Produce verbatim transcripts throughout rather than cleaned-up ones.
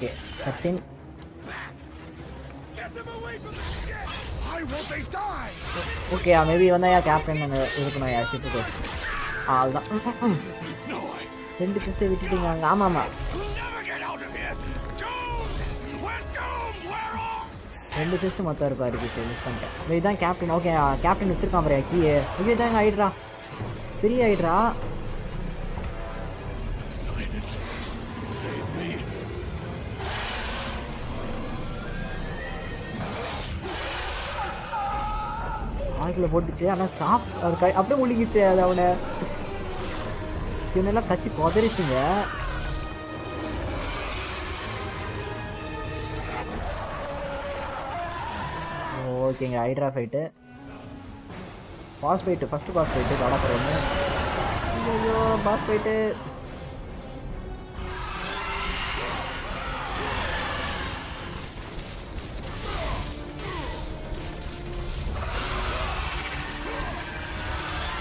Yeah, that's him. Okay, uh, maybe when I captain and I actually put it. All the then because they waited in Amama. Then because the mother party is in this country. Wait, then captain, okay, uh, captain is still come back here. Okay, then I draw three. I draw. போட்டுச்சு ஆனா stop அப்படியே முழுங்கிச்சு அது அவனை இதெல்லாம் கட்சி கொதறிச்சுங்க ஓகேங்க hydra fight boss fight first boss fight காடா போறீங்க ஐயோ பாஸ் ஃபைட்டு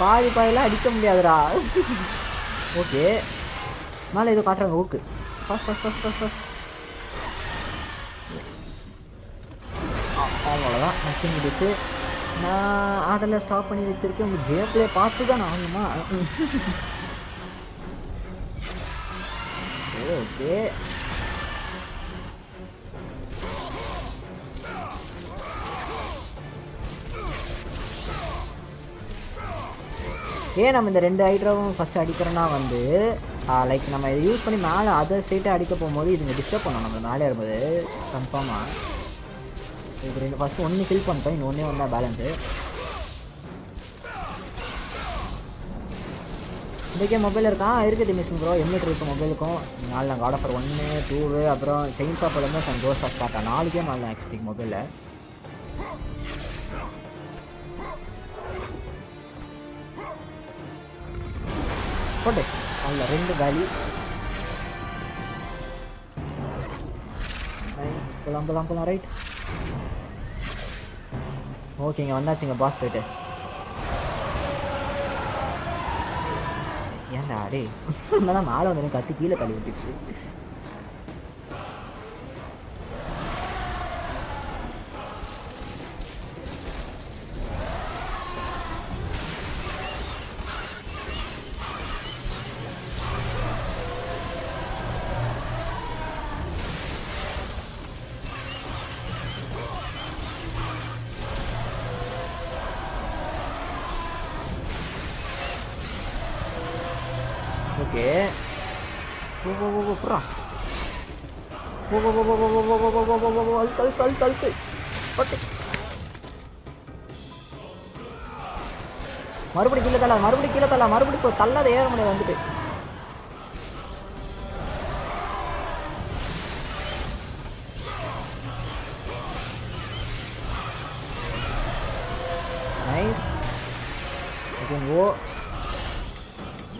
பாதி பாதிலாம் அடிக்க முடியாதுடா ஓகே மேலே ஏதோ காட்டுறாங்க ஓக்கு first first first first first அவ்வளோதான் நச்சு முடிச்சு நான் ஆர்டரில் ஸ்டாப் பண்ணி வச்சுருக்கேன் உங்கள் கேப்பில் பார்த்து தான் ஆகணுமா ஓகே ஏன் நம்ம இந்த ரெண்டு ஹைட்ராவும் ஃபஸ்ட்டு அடிக்கிறோன்னா வந்து லைக் நம்ம இதை யூஸ் பண்ணி மேலே அதர் சைட்டாக அடிக்க போகும்போது இதுங்க டிஸ்டர்ப் பண்ணோம் நம்ம மேலே வரும்போது கன்ஃபார்மாக இது ரெண்டு ஃபஸ்ட்டு ஒன்று ஃபில் பண்ணிட்டோம் இன்னும் ஒன்றே ஒன்றா பேலன்ஸு இன்றைக்கே மொபைல் இருக்கான் இருக்குது மிஷின் ப்ரோ எம்எட் இருக்கும் மொபைலுக்கும் நாலு நாங்கள் ஆட் ஆஃபர் ஒன்று டூவு அப்புறம் செயின் சாப்பில் இருந்தால் சன் ஜோஸ் ஆஃப் பார்த்தா நாலு கேம் ஆடலாம் ஆக்சுவலி மொபைலில் போட்டு அந்த ரெண்டு வேலி போலாம் போலாம் போலாம் ரைட் ஓகேங்க வந்தாச்சுங்க பாஸ் போயிட்டு ஏன்டா அடே இருந்தாலும் ஆளை வந்து கத்தி கீழே தள்ளி விட்டுச்சு Sal, sal, sal. மறுபடி கீழே தள்ள மறுபடி கீழே தள்ள மறுபடி போ தள்ளத ஏற முடியாது வந்துட்டு நைஸ்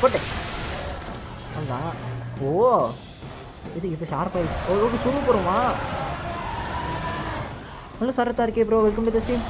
போட்டு அதுதான் ஓ இது இப்போ ஷார்ப் ஆயிடுச்சு ஓகே சுரு போகிறோமா நல்லா சரத்தா இருக்கே bro welcome to the stream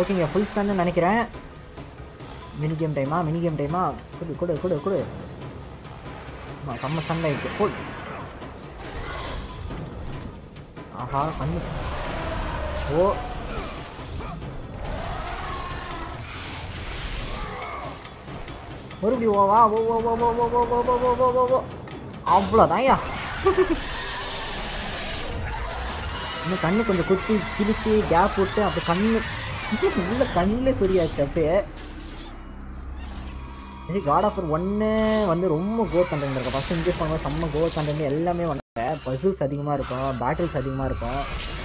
ஓகேங்க ஃபுல் ஸ்பேன் தான் நினைக்கிறேன். மினி கேம் டைமா மினி கேம் டைமா கொடு கொடு கொடு கொடு. ஆமாம் செம்ம சன் ஆகிடுச்சு. ஃபுல் ஆஹா பண்ணு. ஓ மறுபடியும் ஓவா ஓ ஓ ஓ ஓ ஓ ஓ ஓ ஓ அவ்வளோதாயா. இன்னும் கண்ணு கொஞ்சம் குத்தி கிழிச்சு கேப் விட்டு அப்போ கண்ணு உள்ள கண்ணிலே சரியாச்சு. அப்படியே இது காட் ஆஃப் ஒன்று வந்து ரொம்ப கோ கண்டென்ட் இருக்கும். ஃபஸ்ட் இன்ஜெஸ் பண்ணும்போது செம்ம கோ கண்டென்ட் எல்லாமே வந்து பசில்ஸ் அதிகமாக இருக்கும், பேட்டில்ஸ் அதிகமாக இருக்கும்.